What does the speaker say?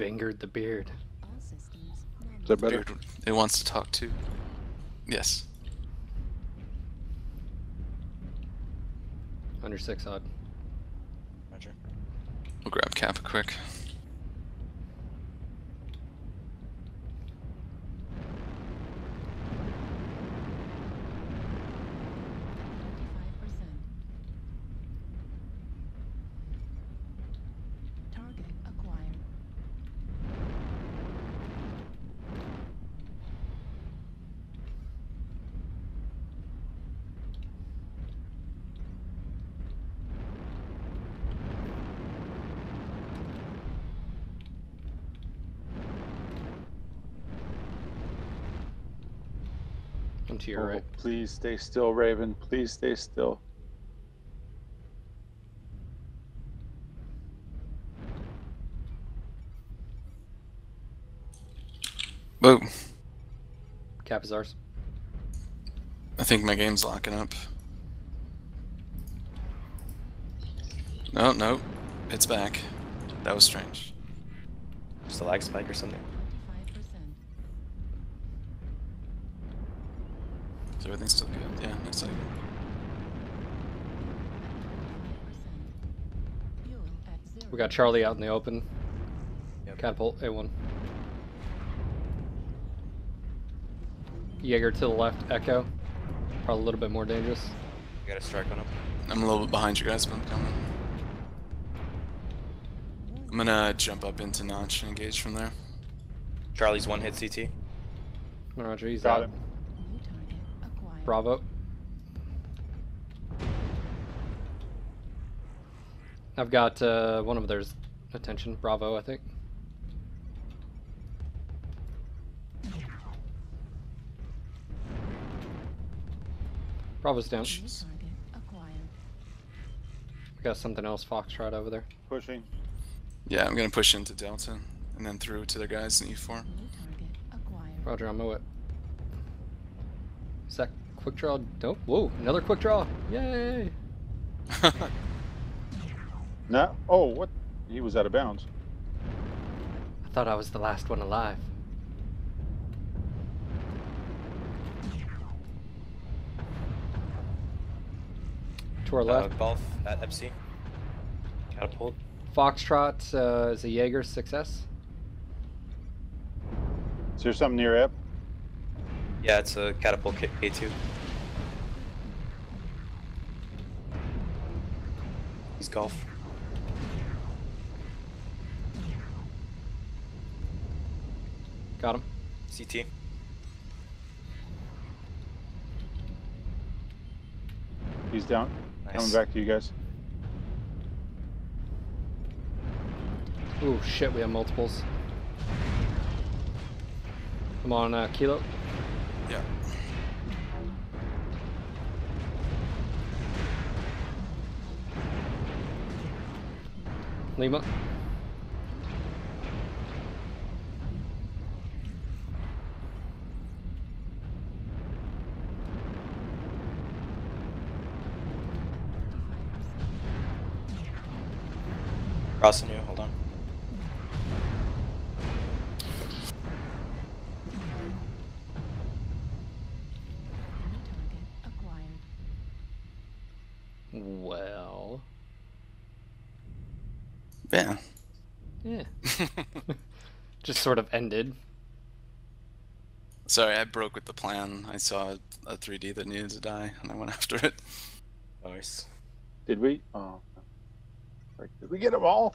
angered the beard. Is that better? It wants to talk too. Yes. Under 6 odd. Roger. We'll grab Kappa quick. To your right. Please stay still, Raven. Please stay still. Boom. Cap is ours. I think my game's locking up. No, no. It's back. That was strange. Just a lag spike or something. So everything's still good. Yeah, looks like it. We got Charlie out in the open. Yep. Catapult, A1. Jaeger to the left, Echo. Probably a little bit more dangerous. You got a strike on him. I'm a little bit behind you guys, but I'm coming. I'm gonna jump up into Notch and engage from there. Charlie's one hit CT. Roger, he's out. Bravo. I've got one of theirs attention. Bravo, I think. Bravo's down. Jeez. We got something else Foxtrot over there. Pushing. Yeah, I'm gonna push into Delta and then through to their guys in E4. Roger, I'm gonna whip. Is that quick draw? Nope. Whoa, another quick draw. Yay. No. Oh, what? He was out of bounds. I thought I was the last one alive. To our left. Golf at FC. Catapult. Foxtrot is a Jaeger 6S. Is there something near Ep? Yeah, it's a catapult K2. He's golf. Got him. CT. He's down. Nice. Coming back to you guys. Ooh, shit, we have multiples. Come on, Kilo. Yeah. Lima. Crossing you, hold on. Well... yeah. Yeah. Just sort of ended. Sorry, I broke with the plan. I saw a 3D that needed to die, and I went after it. Nice. Did we? Oh. Did we get them all?